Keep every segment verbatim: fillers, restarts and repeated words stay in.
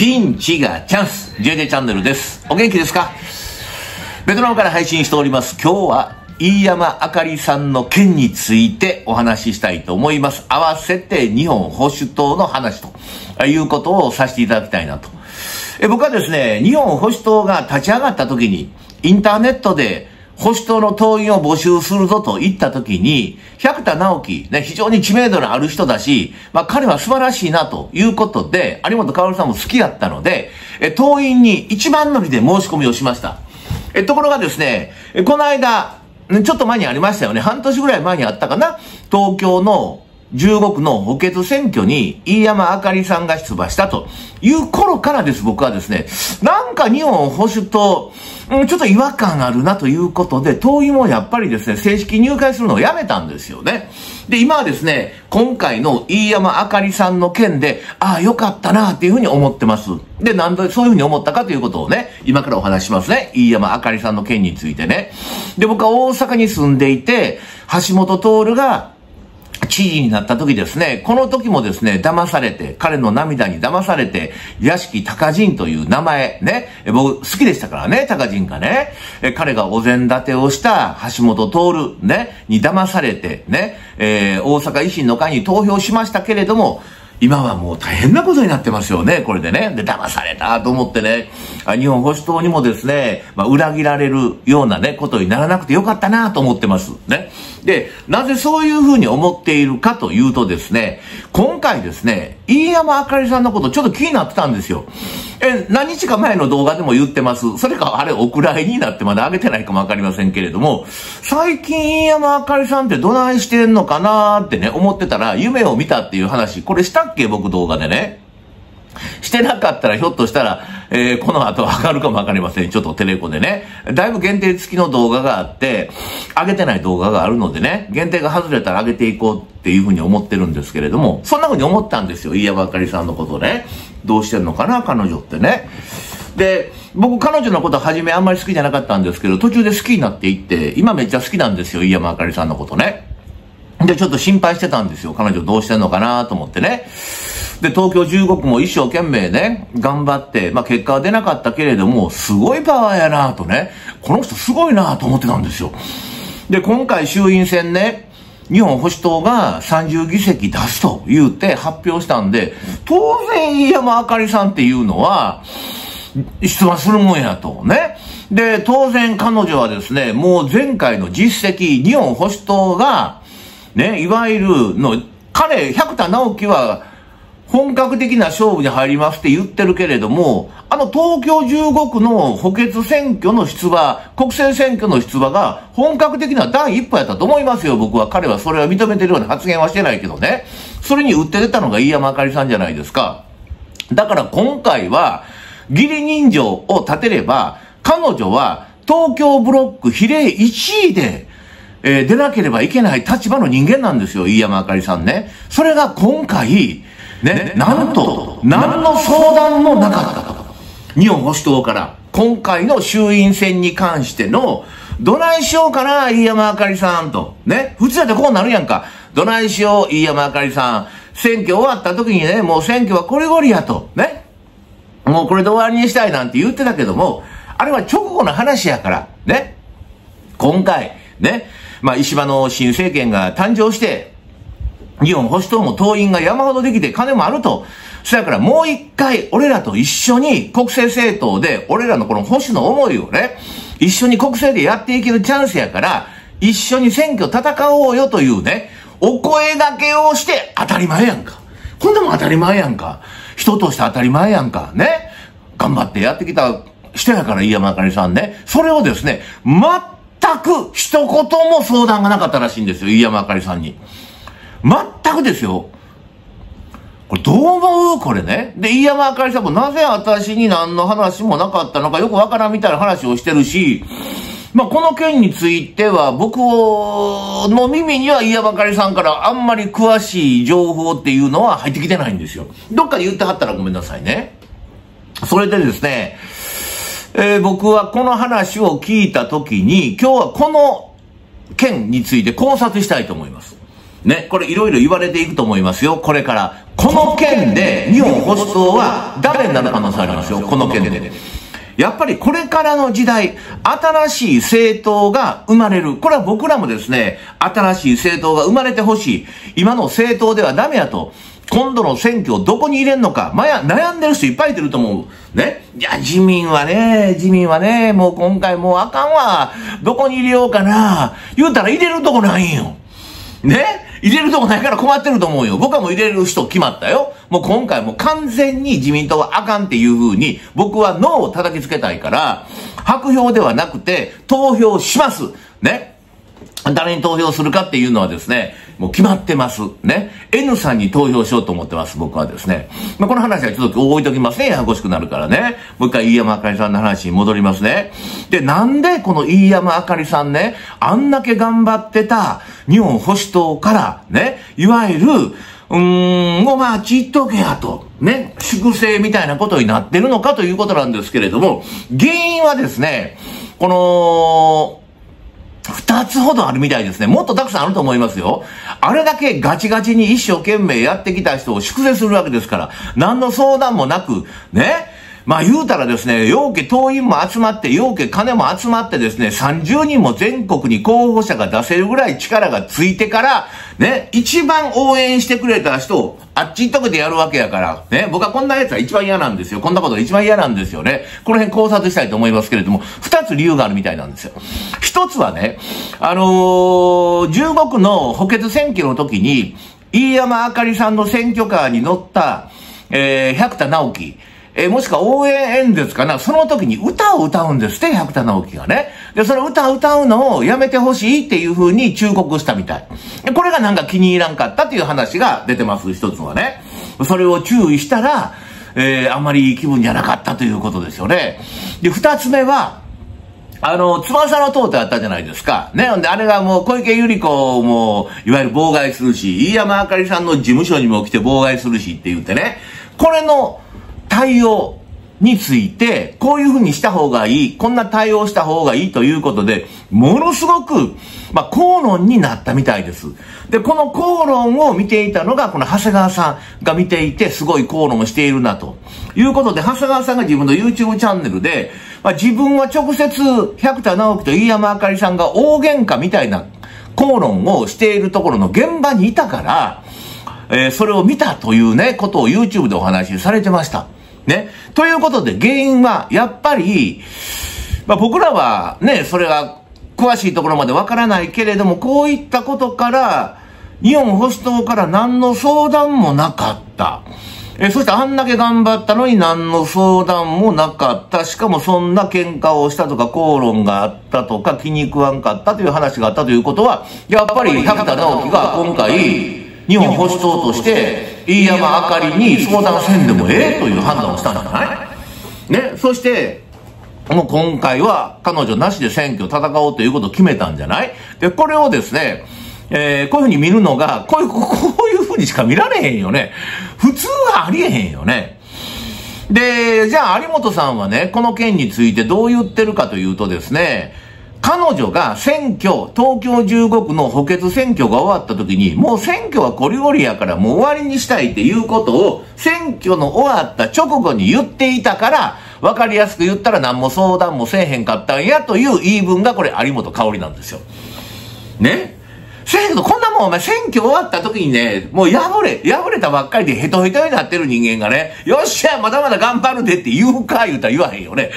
ピンチがチャンス ジェージェー チャンネルです。お元気ですか？ベトナムから配信しております。今日は飯山あかりさんの件についてお話ししたいと思います。合わせて日本保守党の話ということをさせていただきたいなと。え僕はですね、日本保守党が立ち上がった時にインターネットで保守党の党員を募集するぞと言った時に、百田尚樹、ね、非常に知名度のある人だし、まあ彼は素晴らしいなということで、有本薫さんも好きだったので、え、党員に一番乗りで申し込みをしました。え、ところがですね、この間、ちょっと前にありましたよね、半年ぐらい前にあったかな、東京のじゅうごくの補欠選挙に飯山あかりさんが出馬したという頃からです、僕はですね、なんか日本保守党、うん、ちょっと違和感あるなということで、党員もやっぱりですね、正式入会するのをやめたんですよね。で、今はですね、今回の飯山あかりさんの件で、ああ、よかったなっていうふうに思ってます。で、なんでそういうふうに思ったかということをね、今からお話しますね。飯山あかりさんの件についてね。で、僕は大阪に住んでいて、橋下徹が、知事になった時ですね、この時もですね、騙されて、彼の涙に騙されて、屋敷鷹人という名前、ね、僕好きでしたからね、鷹人がね、え彼がお膳立てをした橋下徹、ね、に騙されて、ね、えー、大阪維新の会に投票しましたけれども、今はもう大変なことになってますよね、これでね。で、騙されたと思ってね、日本保守党にもですね、まあ、裏切られるようなね、ことにならなくてよかったなと思ってます。ね。で、なぜそういうふうに思っているかというとですね、今回ですね、飯山あかりさんのことちょっと気になってたんですよ。え、何日か前の動画でも言ってます。それか、あれ、お蔵入りになってまだ上げてないかもわかりませんけれども、最近飯山あかりさんってどないしてんのかなーってね、思ってたら、夢を見たっていう話、これした僕動画でね。してなかったらひょっとしたら、えー、この後上がるかもわかりません。ちょっとテレコでね。だいぶ限定付きの動画があって、上げてない動画があるのでね、限定が外れたら上げていこうっていうふうに思ってるんですけれども、そんなふうに思ったんですよ。飯山あかりさんのことね。どうしてんのかな、彼女ってね。で、僕彼女のことは初めあんまり好きじゃなかったんですけど、途中で好きになっていって、今めっちゃ好きなんですよ。飯山あかりさんのことね。で、ちょっと心配してたんですよ。彼女どうしてんのかなと思ってね。で、東京じゅうごくも一生懸命ね、頑張って、まあ結果は出なかったけれども、すごいパワーやなとね、この人すごいなと思ってたんですよ。で、今回衆院選ね、日本保守党がさんじゅうぎせき出すと言うて発表したんで、当然飯山あかりさんっていうのは、出馬するもんやとね。で、当然彼女はですね、もう前回の実績、日本保守党が、ね、いわゆるの、彼、百田尚樹は本格的な勝負に入りますって言ってるけれども、あの東京じゅうごくの補欠選挙の出馬、国政選挙の出馬が本格的な第一歩やったと思いますよ、僕は。彼はそれは認めてるような発言はしてないけどね。それに打って出たのが飯山あかりさんじゃないですか。だから今回は、義理人情を立てれば、彼女は東京ブロック比例いちいで、えー、出なければいけない立場の人間なんですよ、飯山あかりさんね。それが今回、ね、なんと、何の相談もなかったと。日本保守党から、今回の衆院選に関しての、どないしようかな、飯山あかりさんと。ね。普通だってこうなるやんか。どないしよう、飯山あかりさん。選挙終わった時にね、もう選挙はこれごりやと。ね。もうこれで終わりにしたいなんて言ってたけども、あれは直後の話やから、ね。今回、ね。まあ、石破の新政権が誕生して、日本保守党も党員が山ほどできて金もあると。そやからもう一回俺らと一緒に国政政党で俺らのこの保守の思いをね、一緒に国政でやっていけるチャンスやから、一緒に選挙戦おうよというね、お声掛けをして当たり前やんか。こんなもん当たり前やんか。人として当たり前やんか。ね。頑張ってやってきた人やから飯山あかりさんね。それをですね、ま全く一言も相談がなかったらしいんですよ、飯山あかりさんに。全くですよ。これどう思うこれね。で、飯山あかりさんもなぜ私に何の話もなかったのかよくわからんみたいな話をしてるし、まあ、この件については僕の耳には飯山あかりさんからあんまり詳しい情報っていうのは入ってきてないんですよ。どっかで言ってはったらごめんなさいね。それでですね、えー、僕はこの話を聞いたときに、今日はこの件について考察したいと思います。ね、これいろいろ言われていくと思いますよ、これから。ここの件で日本保守党は誰になる可能性ありますよ、この件で。やっぱりこれからの時代、新しい政党が生まれる。これは僕らもですね、新しい政党が生まれてほしい。今の政党ではダメやと。今度の選挙をどこに入れんのか。まや、悩んでる人いっぱいいてると思う。ね。いや、自民はね、自民はね、もう今回もうあかんわ。どこに入れようかな。言うたら入れるとこないんよ。ね。入れるとこないから困ってると思うよ。僕はもう入れる人決まったよ。もう今回もう完全に自民党はあかんっていう風に、僕はノーを叩きつけたいから、白票ではなくて、投票します。ね。誰に投票するかっていうのはですね、もう決まってます。ね。N さんに投票しようと思ってます、僕はですね。まあ、この話はちょっと置いときますね。ややこしくなるからね。もう一回飯山あかりさんの話に戻りますね。で、なんでこの飯山あかりさんね、あんだけ頑張ってた日本保守党から、ね、いわゆる、うーん、お前あっち行っとけやと、ね、粛清みたいなことになってるのかということなんですけれども、原因はですね、この、二つほどあるみたいですね。もっとたくさんあると思いますよ。あれだけガチガチに一生懸命やってきた人を粛清するわけですから、何の相談もなく、ね。まあ言うたらですね、ようけ党員も集まって、ようけ金も集まってですね、さんじゅうにんも全国に候補者が出せるぐらい力がついてから、ね、一番応援してくれた人をあっち行っとけてやるわけやから、ね、僕はこんなやつは一番嫌なんですよ。こんなことが一番嫌なんですよね。この辺考察したいと思いますけれども、二つ理由があるみたいなんですよ。一つはね、あのー、じゅうごくの補欠選挙の時に、飯山あかりさんの選挙カーに乗った、えー、百田直樹、えー、もしくは応援演説かな、その時に歌を歌うんですって、百田直樹がね。で、その歌を歌うのをやめてほしいっていう風に忠告したみたい。で、これがなんか気に入らんかったっていう話が出てます、一つはね。それを注意したら、えー、あんまりいい気分じゃなかったということですよね。で、二つ目は、あの、翼の塔ってあったじゃないですか。ね。んで、あれがもう小池百合子も、いわゆる妨害するし、飯山あかりさんの事務所にも来て妨害するしって言ってね。これの、対応について、こういうふうにした方がいい、こんな対応した方がいいということで、ものすごく、まあ、口論になったみたいです。で、この口論を見ていたのが、この長谷川さんが見ていて、すごい口論をしているな、ということで、長谷川さんが自分の YouTube チャンネルで、まあ、自分は直接、百田直樹と飯山あかりさんが大喧嘩みたいな口論をしているところの現場にいたから、えー、それを見たというね、ことを YouTube でお話しされてました。ね。ということで、原因は、やっぱり、まあ、僕らはね、それが詳しいところまでわからないけれども、こういったことから、日本保守党から何の相談もなかった。え、そしてあんだけ頑張ったのに何の相談もなかった。しかもそんな喧嘩をしたとか、口論があったとか、気に食わんかったという話があったということは、やっぱり百田尚樹が今回、日本保守党として、飯山あかりに相談せんでもええという判断をしたんじゃないね。そして、もう今回は彼女なしで選挙戦おうということを決めたんじゃないで、これをですね、えー、こういうふうに見るのが、こういう、こういうふうにしか見られへんよね。普通はありえへんよね。で、じゃあ有本さんはね、この件についてどう言ってるかというとですね、彼女が選挙、東京じゅうごくの補欠選挙が終わった時に、もう選挙はこりごりやからもう終わりにしたいっていうことを、選挙の終わった直後に言っていたから、わかりやすく言ったら何も相談もせえへんかったんやという言い分がこれ有本香織なんですよ。ねせやけど、こんなもんお前選挙終わった時にね、もう破れ、破れたばっかりでヘトヘトになってる人間がね、よっしゃ、まだまだ頑張るでって言うか、言うたら言わへんよね。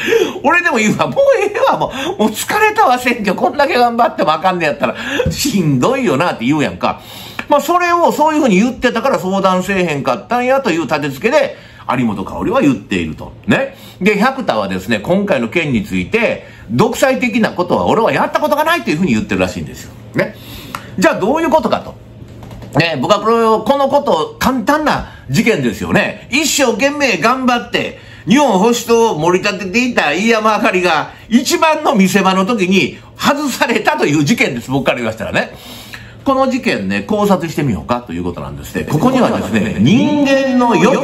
俺でも言うわ、もうええわ、もう、もう疲れたわ、選挙、こんだけ頑張ってもあかんねやったら、しんどいよなって言うやんか。まあ、それをそういうふうに言ってたから相談せえへんかったんやという立て付けで、有本香織は言っていると。ね。で、百田はですね、今回の件について、独裁的なことは俺はやったことがないというふうに言ってるらしいんですよ。ね。じゃあどういうことかと。ね、僕はこれを、このこと、簡単な事件ですよね。一生懸命頑張って、日本保守党を盛り立てていた飯山あかりが、一番の見せ場の時に外されたという事件です。僕から言わせたらね。この事件ね、考察してみようかということなんですね。ここにはですね、人間の欲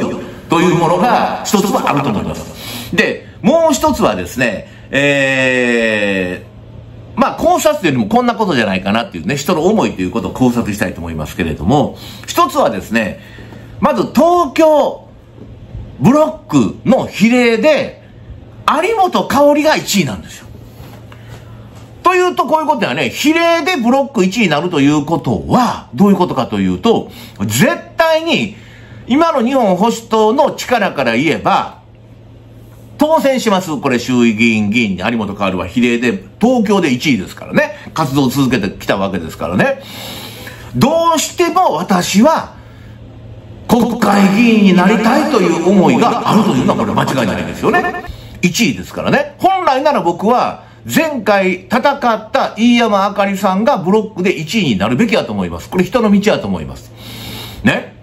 というものが一つはあると思います。で、もう一つはですね、えー、まあ考察というよりもこんなことじゃないかなっていうね、人の思いということを考察したいと思いますけれども、一つはですね、まず東京ブロックの比例で、有本香里がいちいなんですよ。というと、こういうことやね。比例でブロックいちいになるということは、どういうことかというと、絶対に、今の日本保守党の力から言えば、当選します。これ、衆議院議員に有本香里は比例で、東京でいちいですからね。活動を続けてきたわけですからね。どうしても私は、国会議員になりたいという思いがあるというのはこれは間違いないですよね。いちいですからね。本来なら僕は前回戦った飯山あかりさんがブロックでいちいになるべきやと思います。これ人の道やと思います。ね。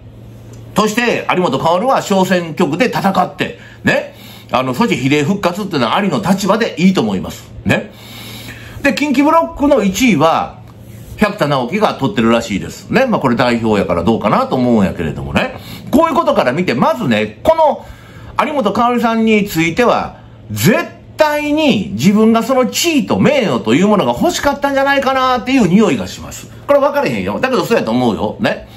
そして有本薫は小選挙区で戦って、ね。あの、そして比例復活っていうのはありの立場でいいと思います。ね。で、近畿ブロックのいちいは、百田尚樹が取ってるらしいです。ね。まあ、これ代表やからどうかなと思うんやけれどもね。こういうことから見て、まずね、この有本香里さんについては、絶対に自分がその地位と名誉というものが欲しかったんじゃないかなっていう匂いがします。これ分かれへんよ。だけどそうやと思うよ。ね。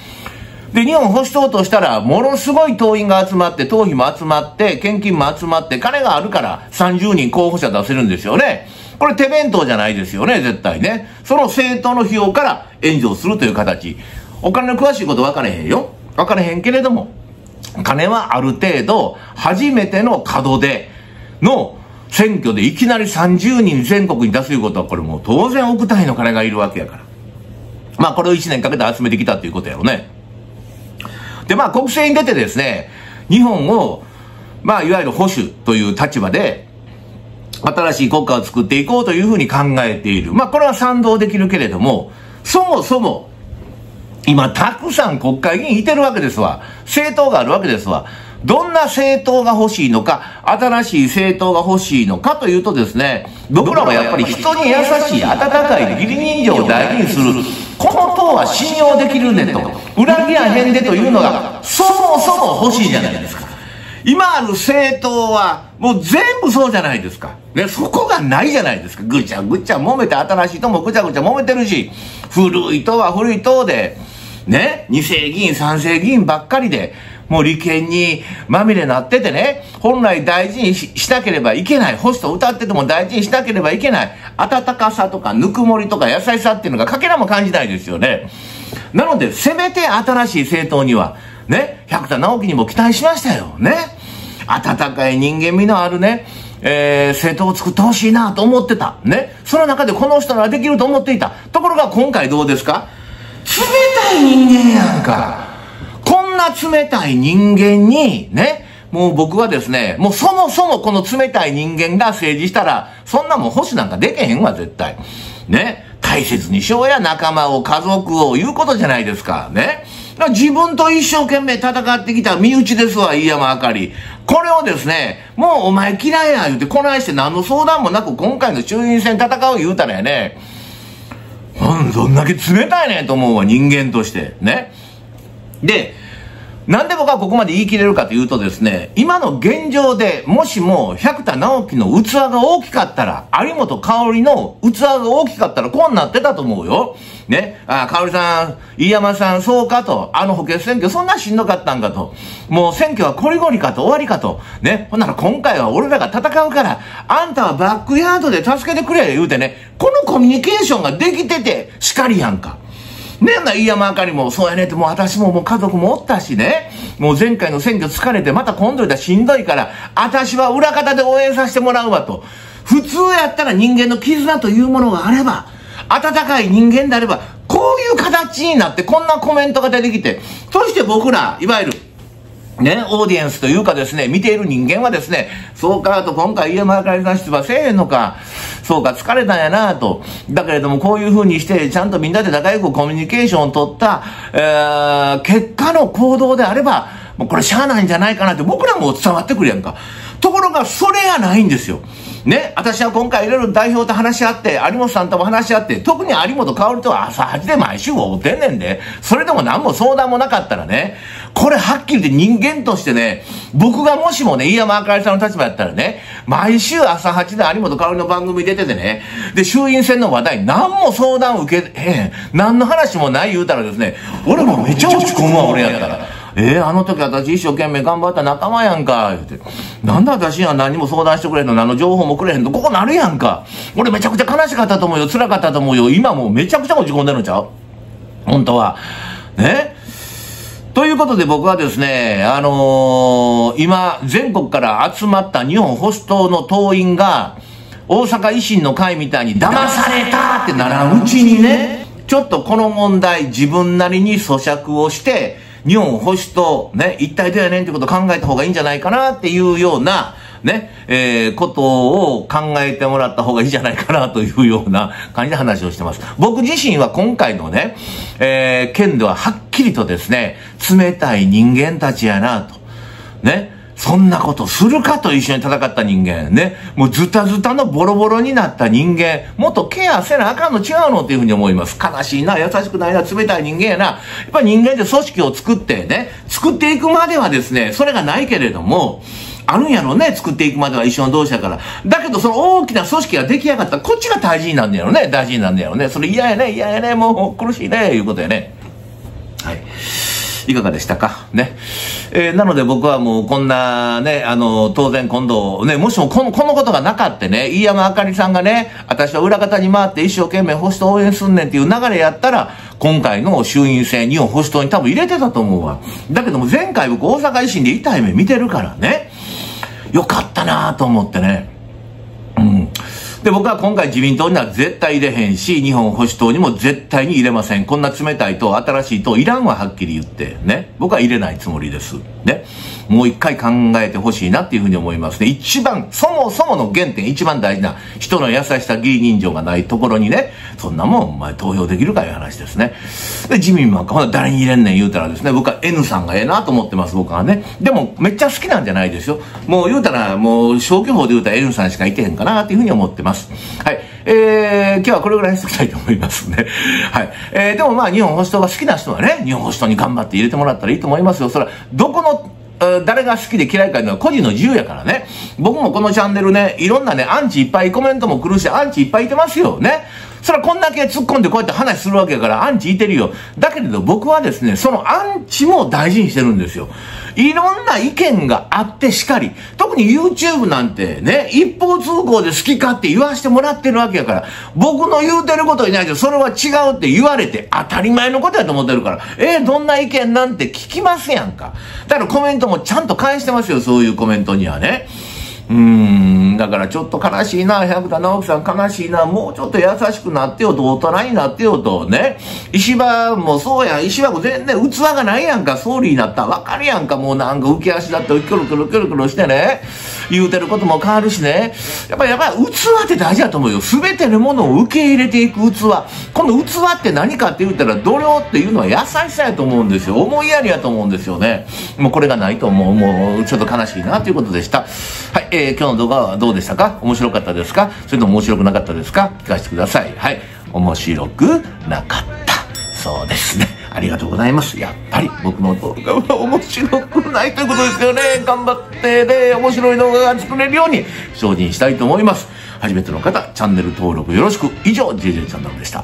で、日本保守党としたら、ものすごい党員が集まって、党費も集まって、献金も集まって、金があるからさんじゅうにん候補者出せるんですよね。これ手弁当じゃないですよね、絶対ね。その政党の費用から援助をするという形。お金の詳しいこと分かれへんよ。分かれへんけれども、金はある程度、初めての門出の選挙でいきなりさんじゅうにん全国に出すということは、これもう当然億単位の金がいるわけやから。まあこれをいちねんかけて集めてきたということやろね。で、まあ国政に出てですね、日本を、まあいわゆる保守という立場で、新しい国家を作っていこうというふうに考えている。まあこれは賛同できるけれども、そもそも、今たくさん国会議員いてるわけですわ。政党があるわけですわ。どんな政党が欲しいのか、新しい政党が欲しいのかというとですね、僕らはやっぱり人に優しい、温かい、義理人情を大事にする。この党は信用できるねと、裏切らへんでというのが、そもそも欲しいじゃないですか。今ある政党は、もう全部そうじゃないですか。ね、そこがないじゃないですか。ぐちゃぐちゃ揉めて、新しい党もぐちゃぐちゃ揉めてるし、古い党は古い党で、ね、二世議員、三世議員ばっかりで、もう利権にまみれなっててね、本来大事に し, しなければいけない。ホスト歌ってても大事にしなければいけない。温かさとかぬくもりとか優しさっていうのがかけらも感じないですよね。なので、せめて新しい政党には、ね、百田尚樹にも期待しましたよ。ね。温かい人間味のあるね、えー、政党を作ってほしいなと思ってた。ね。その中でこの人ならできると思っていた。ところが今回どうですか？冷たい人間やんか。こんな冷たい人間に、ね。もう僕はですね、もうそもそもこの冷たい人間が政治したら、そんなもん保守なんかでけへんわ、絶対。ね。大切にしようや、仲間を、家族を、いうことじゃないですか。ね。自分と一生懸命戦ってきた身内ですわ、飯山あかり。これをですね、もうお前嫌いや、言うて、こないして何の相談もなく今回の衆院選戦う言うたらやね、うん、どんだけ冷たいねんと思うわ、人間として。ね。で、なんで僕はここまで言い切れるかというとですね、今の現状で、もしも百田尚樹の器が大きかったら、有本香里の器が大きかったら、こうなってたと思うよ。ね。あ、香里さん、飯山さん、そうかと。あの補欠選挙、そんなしんどかったんかと。もう選挙はこりごりかと、終わりかと。ね。ほんなら今回は俺らが戦うから、あんたはバックヤードで助けてくれ、言うてね。このコミュニケーションができてて、しかりやんか。ねえな、飯山あかりも、そうやねって、もう私ももう家族もおったしね。もう前回の選挙疲れて、また今度いたらしんどいから、私は裏方で応援させてもらうわと。普通やったら人間の絆というものがあれば、温かい人間であれば、こういう形になって、こんなコメントが出てきて、そして僕ら、いわゆる、ね、オーディエンスというかですね、見ている人間はですね、そうかと、今回飯山あかりさん出馬せえへんのか、そうか、疲れたんやなぁと。だけれども、こういう風にして、ちゃんとみんなで仲良くコミュニケーションを取った、えー、結果の行動であれば、もうこれしゃあないんじゃないかなって、僕らも伝わってくるやんか。ところが、それがないんですよ。ね、私は今回いろいろ代表と話し合って、有本さんとも話し合って、特に有本香里とは朝はちで毎週会うてんねんで、それでも何も相談もなかったらね、これはっきり言って人間としてね、僕がもしもね、飯山あかりさんの立場やったらね、毎週朝はちで有本香里の番組出ててね、で、衆院選の話題、何も相談受けへん、何の話もない言うたらですね、俺もめっちゃ落ち込むわ、俺やったら。えー、あの時私一生懸命頑張った仲間やんか、言うて。なんで私には何も相談してくれへんの、何の情報もくれへんの、ここなるやんか。俺めちゃくちゃ悲しかったと思うよ、辛かったと思うよ、今もうめちゃくちゃ落ち込んでるんちゃう本当は。ねということで僕はですね、あのー、今、全国から集まった日本保守党の党員が、大阪維新の会みたいに騙されたってならんうちにね、ちょっとこの問題自分なりに咀嚼をして、日本保守党ね、一体どうやねんってことを考えた方がいいんじゃないかなっていうような、ね、えー、ことを考えてもらった方がいいんじゃないかなというような感じで話をしてます。僕自身は今回のね、えー、件でははっきりとですね、冷たい人間たちやなと。ね。そんなことするかと一緒に戦った人間。ね。もうズタズタのボロボロになった人間。もっとケアせなあかんの違うのっていうふうに思います。悲しいな、優しくないな、冷たい人間やな。やっぱり人間って組織を作ってね、作っていくまではですね、それがないけれども、あるんやろね、作っていくまでは一緒の同士やから。だけど、その大きな組織が出来上がったら、こっちが大事になんねやろね、大事になんねやろね。それ嫌やね、嫌やね、もう苦しいね、いうことやね。はい。いかがでしたかね。えー、なので僕はもうこんなね、あの、当然今度、ね、もしもこの、このことがなかったね、飯山あかりさんがね、私は裏方に回って一生懸命保守党応援すんねんっていう流れやったら、今回の衆院選、日本保守党に多分入れてたと思うわ。だけども前回僕大阪維新で痛い目見てるからね、よかったなぁと思ってね。うん。で、僕は今回自民党には絶対入れへんし、日本保守党にも絶対に入れません。こんな冷たい党、新しい党、いらんははっきり言って、ね。僕は入れないつもりです。ね。もう一回考えてほしいなっていうふうに思いますね。一番、そもそもの原点、一番大事な、人の優しさ、義理人情がないところにね、そんなもん、お前投票できるかいう話ですね。で、自民も、ほんと誰に入れんねん言うたらですね、僕は エヌ さんがええなと思ってます、僕はね。でも、めっちゃ好きなんじゃないですよ。もう言うたら、もう消去法で言うたら エヌ さんしかいてへんかなっていうふうに思ってます。はい。えー、今日はこれぐらいにしておきたいと思いますね。はい。えー、でもまあ、日本保守党が好きな人はね、日本保守党に頑張って入れてもらったらいいと思いますよ。それは、どこの、誰が好きで嫌いかいうのは個人の自由やからね。僕もこのチャンネルね、いろんなね、アンチいっぱいコメントも来るし、アンチいっぱいいてますよね。それはこんだけ突っ込んでこうやって話するわけやから、アンチいてるよ。だけれど僕はですね、そのアンチも大事にしてるんですよ。いろんな意見があってしかり、特に YouTube なんてね、一方通行で好きかって言わしてもらってるわけやから、僕の言うてることにないけど、それは違うって言われて当たり前のことやと思ってるから、えー、どんな意見なんて聞きますやんか。だからコメントもちゃんと返してますよ、そういうコメントにはね。うーん、だからちょっと悲しいな、百田直樹さん悲しいな、もうちょっと優しくなってよと、大人になってよとね。石破もそうやん、石破も全然器がないやんか、総理になったらわかるやんか、もうなんか浮き足だってくるくるくるくるしてね、言うてることも変わるしね。やっぱりやっぱり器って大事だと思うよ。全てのものを受け入れていく器。この器って何かって言ったら、度量っていうのは優しさやと思うんですよ。思いやりやと思うんですよね。もうこれがないと思う、もうちょっと悲しいなということでした。はい。えー今日の動画はどうでしたか？面白かったですか？それとも面白くなかったですか？聞かせてください。はい。面白くなかった。そうですね。ありがとうございます。やっぱり僕の動画は面白くないということですよね。頑張ってね、面白い動画が作れるように精進したいと思います。初めての方、チャンネル登録よろしく。以上、ジェイジェイ チャンネルでした。